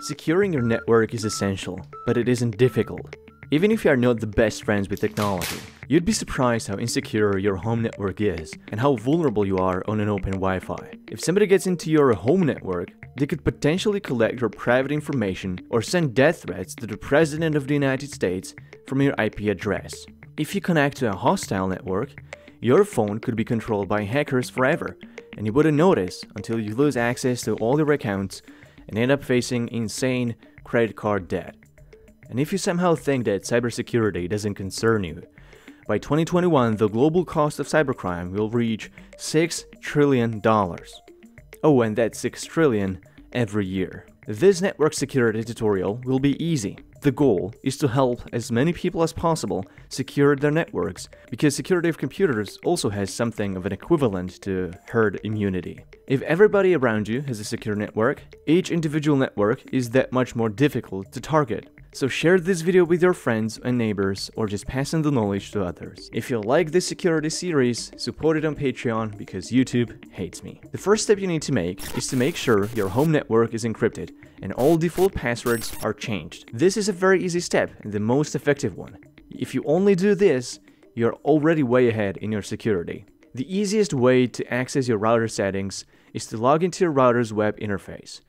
Securing your network is essential, but it isn't difficult. Even if you are not the best friends with technology, you'd be surprised how insecure your home network is and how vulnerable you are on an open Wi-Fi. If somebody gets into your home network, they could potentially collect your private information or send death threats to the President of the United States from your IP address. If you connect to a hostile network, your phone could be controlled by hackers forever, and you wouldn't notice until you lose access to all your accounts and end up facing insane credit card debt. And if you somehow think that cybersecurity doesn't concern you, by 2021 the global cost of cybercrime will reach $6 trillion. Oh, and that's $6 trillion every year. This network security tutorial will be easy. The goal is to help as many people as possible secure their networks, because security of computers also has something of an equivalent to herd immunity. If everybody around you has a secure network, each individual network is that much more difficult to target. So share this video with your friends and neighbors, or just passing the knowledge to others. If you like this security series, support it on Patreon, because YouTube hates me. The first step you need to make is to make sure your home network is encrypted and all default passwords are changed. This is a very easy step and the most effective one. If you only do this, you're already way ahead in your security. The easiest way to access your router settings is to log into your router's web interface.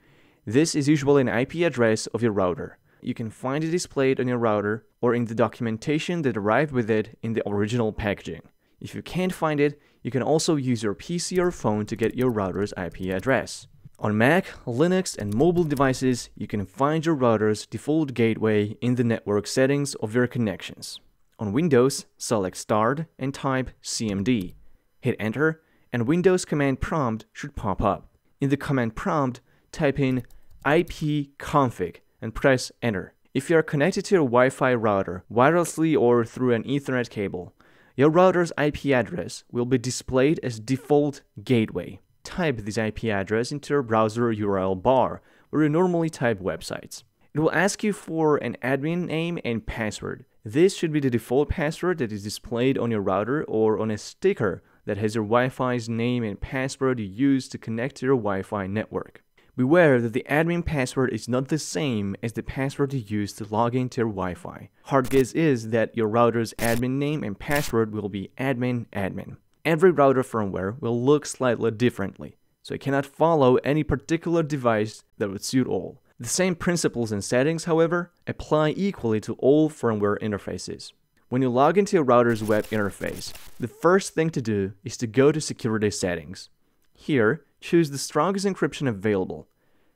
This is usually an IP address of your router. You can find it displayed on your router or in the documentation that arrived with it in the original packaging. If you can't find it, you can also use your PC or phone to get your router's IP address. On Mac, Linux, and mobile devices, you can find your router's default gateway in the network settings of your connections. On Windows, select Start and type CMD. Hit Enter, and Windows Command Prompt should pop up. In the Command Prompt, type in ipconfig and press Enter. If you are connected to your Wi-Fi router wirelessly or through an Ethernet cable, your router's IP address will be displayed as default gateway. Type this IP address into your browser URL bar, where you normally type websites. It will ask you for an admin name and password. This should be the default password that is displayed on your router or on a sticker that has your Wi-Fi's name and password you use to connect to your Wi-Fi network. Beware that the admin password is not the same as the password you use to log into your Wi-Fi. Hard guess is that your router's admin name and password will be admin. Every router firmware will look slightly differently, so it cannot follow any particular device that would suit all. The same principles and settings, however, apply equally to all firmware interfaces. When you log into your router's web interface, the first thing to do is to go to Security Settings. Here, choose the strongest encryption available.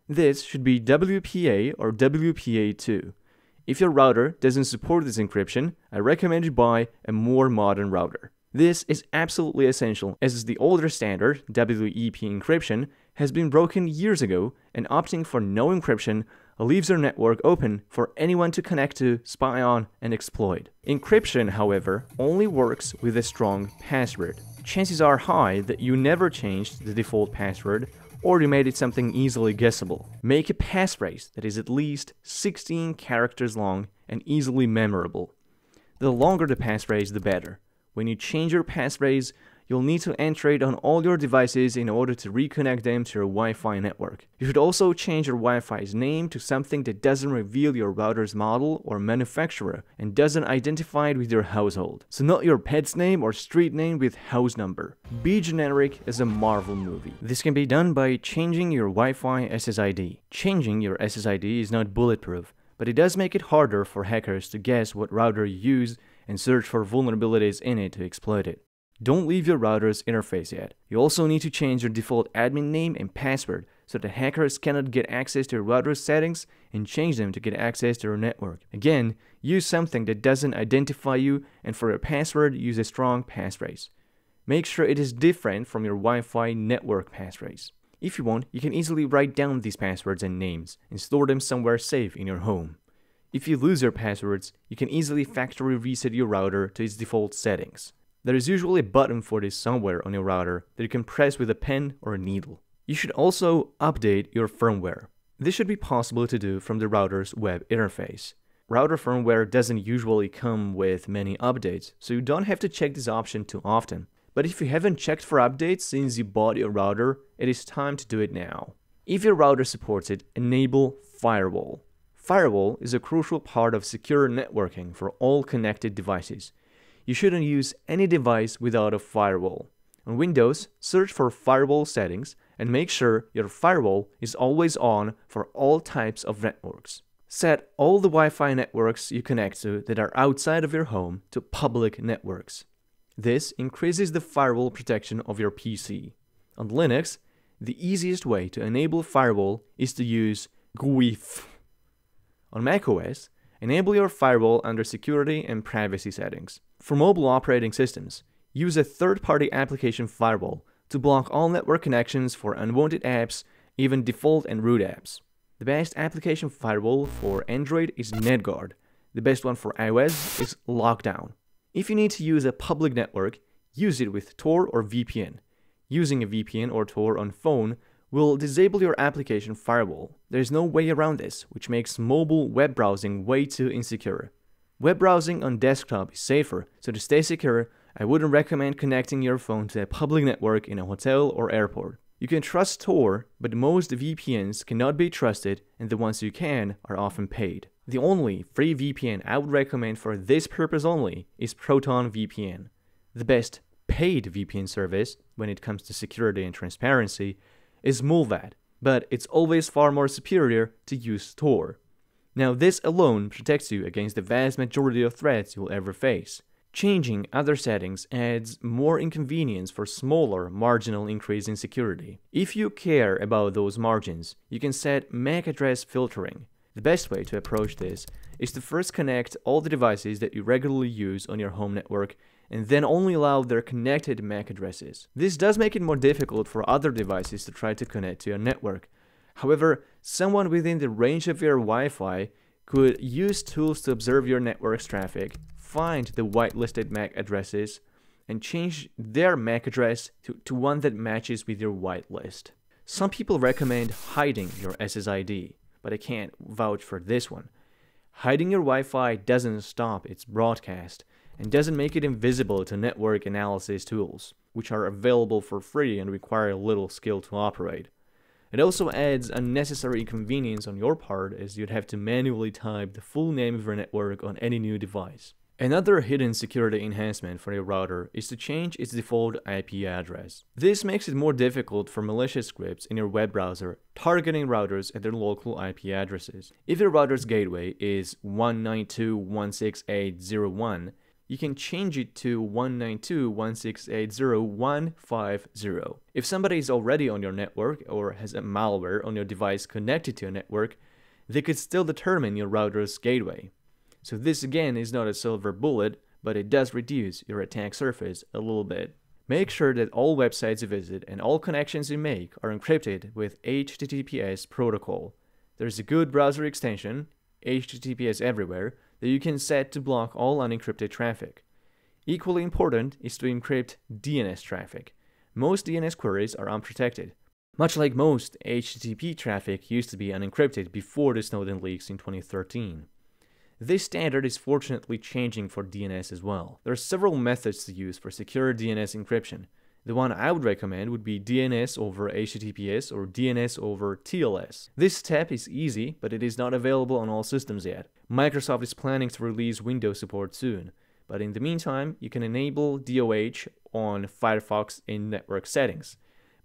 This should be WPA or WPA2. If your router doesn't support this encryption, I recommend you buy a more modern router. This is absolutely essential, as the older standard, WEP encryption, has been broken years ago, and opting for no encryption leaves your network open for anyone to connect to, spy on, and exploit. Encryption, however, only works with a strong password. Chances are high that you never changed the default password, or you made it something easily guessable. Make a passphrase that is at least 16 characters long and easily memorable. The longer the passphrase, the better. When you change your passphrase, you'll need to enter it on all your devices in order to reconnect them to your Wi-Fi network. You should also change your Wi-Fi's name to something that doesn't reveal your router's model or manufacturer and doesn't identify it with your household. So not your pet's name or street name with house number. Be generic as a Marvel movie. This can be done by changing your Wi-Fi SSID. Changing your SSID is not bulletproof, but it does make it harder for hackers to guess what router you use and search for vulnerabilities in it to exploit it. Don't leave your router's interface yet. You also need to change your default admin name and password so that hackers cannot get access to your router's settings and change them to get access to your network. Again, use something that doesn't identify you, and for your password, use a strong passphrase. Make sure it is different from your Wi-Fi network passphrase. If you want, you can easily write down these passwords and names and store them somewhere safe in your home. If you lose your passwords, you can easily factory reset your router to its default settings. There is usually a button for this somewhere on your router that you can press with a pen or a needle. You should also update your firmware. This should be possible to do from the router's web interface. Router firmware doesn't usually come with many updates, so you don't have to check this option too often. But if you haven't checked for updates since you bought your router, it is time to do it now. If your router supports it, enable firewall. Firewall is a crucial part of secure networking for all connected devices. You shouldn't use any device without a firewall. On Windows, search for firewall settings and make sure your firewall is always on for all types of networks. Set all the Wi-Fi networks you connect to that are outside of your home to public networks. This increases the firewall protection of your PC. On Linux, the easiest way to enable firewall is to use GUFW. On macOS, enable your firewall under Security and Privacy settings. For mobile operating systems, use a third-party application firewall to block all network connections for unwanted apps, even default and root apps. The best application firewall for Android is NetGuard. The best one for iOS is Lockdown. If you need to use a public network, use it with Tor or VPN. Using a VPN or Tor on phone will disable your application firewall. There's no way around this, which makes mobile web browsing way too insecure. Web browsing on desktop is safer, so to stay secure, I wouldn't recommend connecting your phone to a public network in a hotel or airport. You can trust Tor, but most VPNs cannot be trusted, and the ones you can are often paid. The only free VPN I would recommend for this purpose only is Proton VPN. The best paid VPN service, when it comes to security and transparency, is MulVat, but it's always far more superior to use Tor. Now, this alone protects you against the vast majority of threats you'll ever face. Changing other settings adds more inconvenience for smaller marginal increase in security. If you care about those margins, you can set MAC address filtering. The best way to approach this is to first connect all the devices that you regularly use on your home network and then only allow their connected MAC addresses. This does make it more difficult for other devices to try to connect to your network. However, someone within the range of your Wi-Fi could use tools to observe your network's traffic, find the whitelisted MAC addresses, and change their MAC address to one that matches with your whitelist. Some people recommend hiding your SSID, but I can't vouch for this one. Hiding your Wi-Fi doesn't stop its broadcast, and doesn't make it invisible to network analysis tools, which are available for free and require little skill to operate. It also adds unnecessary inconvenience on your part, as you'd have to manually type the full name of your network on any new device. Another hidden security enhancement for your router is to change its default IP address. This makes it more difficult for malicious scripts in your web browser targeting routers at their local IP addresses. If your router's gateway is 192.168.0.1, you can change it to 192.168.0.150. If somebody is already on your network or has a malware on your device connected to your network, they could still determine your router's gateway. So this again is not a silver bullet, but it does reduce your attack surface a little bit. Make sure that all websites you visit and all connections you make are encrypted with HTTPS protocol. There's a good browser extension, HTTPS Everywhere, that you can set to block all unencrypted traffic. Equally important is to encrypt DNS traffic. Most DNS queries are unprotected. Much like most HTTP traffic used to be unencrypted before the Snowden leaks in 2013. This standard is fortunately changing for DNS as well. There are several methods to use for secure DNS encryption. The one I would recommend would be DNS over HTTPS or DNS over TLS. This step is easy, but it is not available on all systems yet. Microsoft is planning to release Windows support soon, but in the meantime, you can enable DOH on Firefox in network settings.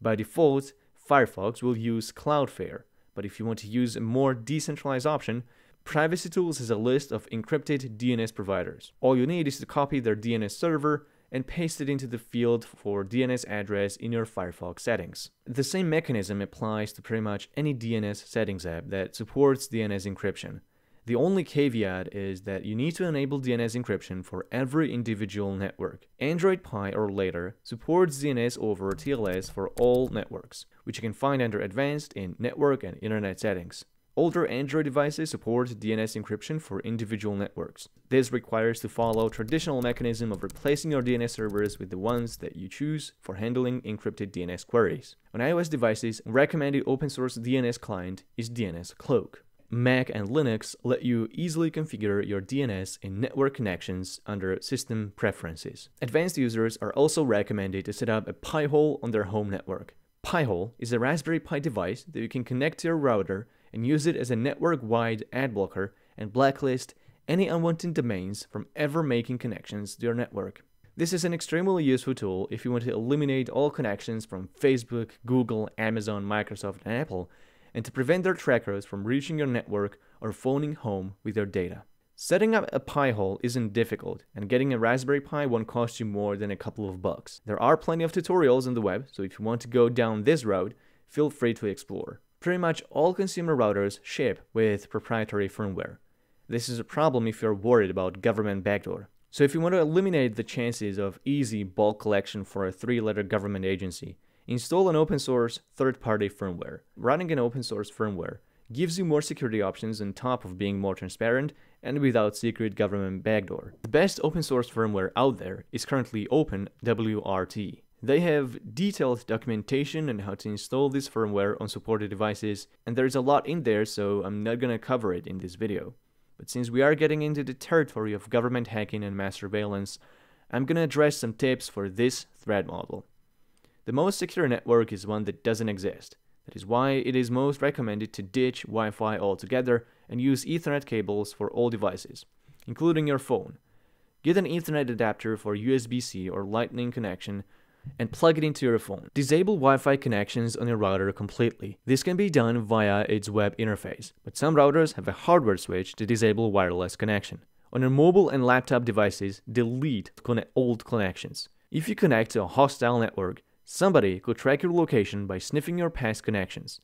By default, Firefox will use Cloudflare, but if you want to use a more decentralized option, Privacy Tools has a list of encrypted DNS providers. All you need is to copy their DNS server and paste it into the field for DNS address in your Firefox settings. The same mechanism applies to pretty much any DNS settings app that supports DNS encryption. The only caveat is that you need to enable DNS encryption for every individual network. Android Pie or later supports DNS over TLS for all networks, which you can find under Advanced in Network and Internet settings. Older Android devices support DNS encryption for individual networks. This requires to follow traditional mechanism of replacing your DNS servers with the ones that you choose for handling encrypted DNS queries. On iOS devices, recommended open source DNS client is DNS Cloak. Mac and Linux let you easily configure your DNS in network connections under System Preferences. Advanced users are also recommended to set up a Pi-hole on their home network. Pi-hole is a Raspberry Pi device that you can connect to your router and use it as a network-wide ad blocker and blacklist any unwanted domains from ever making connections to your network. This is an extremely useful tool if you want to eliminate all connections from Facebook, Google, Amazon, Microsoft, and Apple, and to prevent their trackers from reaching your network or phoning home with your data. Setting up a Pi-hole isn't difficult, and getting a Raspberry Pi won't cost you more than a couple of bucks. There are plenty of tutorials on the web, so if you want to go down this road, feel free to explore. Pretty much all consumer routers ship with proprietary firmware. This is a problem if you're worried about government backdoor. So if you want to eliminate the chances of easy bulk collection for a three-letter government agency, install an open-source third-party firmware. Running an open-source firmware gives you more security options on top of being more transparent and without secret government backdoor. The best open-source firmware out there is currently OpenWRT. They have detailed documentation on how to install this firmware on supported devices, and there's a lot in there, so I'm not gonna cover it in this video. But since we are getting into the territory of government hacking and mass surveillance, I'm gonna address some tips for this threat model. The most secure network is one that doesn't exist. That is why it is most recommended to ditch Wi-Fi altogether and use Ethernet cables for all devices, including your phone. Get an Ethernet adapter for USB-C or Lightning connection and plug it into your phone. Disable Wi-Fi connections on your router completely. This can be done via its web interface, but some routers have a hardware switch to disable wireless connection. On your mobile and laptop devices, delete old connections. If you connect to a hostile network, somebody could track your location by sniffing your past connections.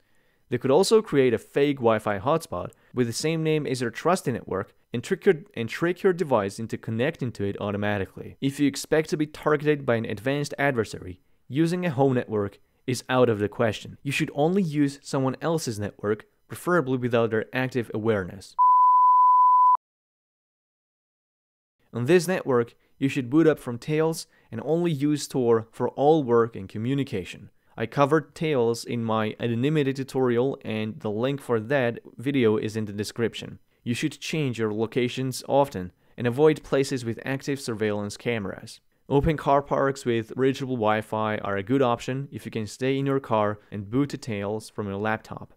They could also create a fake Wi-Fi hotspot with the same name as your trusted network and trick your device into connecting to it automatically. If you expect to be targeted by an advanced adversary, using a home network is out of the question. You should only use someone else's network, preferably without their active awareness. On this network, you should boot up from Tails and only use Tor for all work and communication. I covered Tails in my anonymity tutorial, and the link for that video is in the description. You should change your locations often and avoid places with active surveillance cameras. Open car parks with reachable Wi-Fi are a good option if you can stay in your car and boot to Tails from your laptop.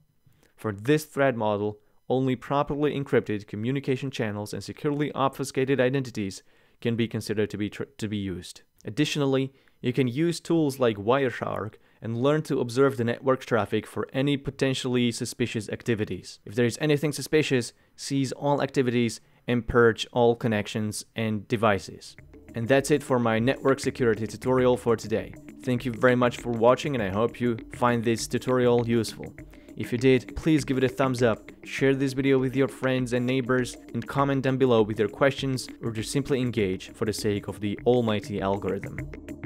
For this threat model, only properly encrypted communication channels and securely obfuscated identities can be considered to be used. Additionally, you can use tools like Wireshark and learn to observe the network traffic for any potentially suspicious activities. If there is anything suspicious, seize all activities and purge all connections and devices. And that's it for my network security tutorial for today. Thank you very much for watching, and I hope you find this tutorial useful. If you did, please give it a thumbs up, share this video with your friends and neighbors, and comment down below with your questions or just simply engage for the sake of the almighty algorithm.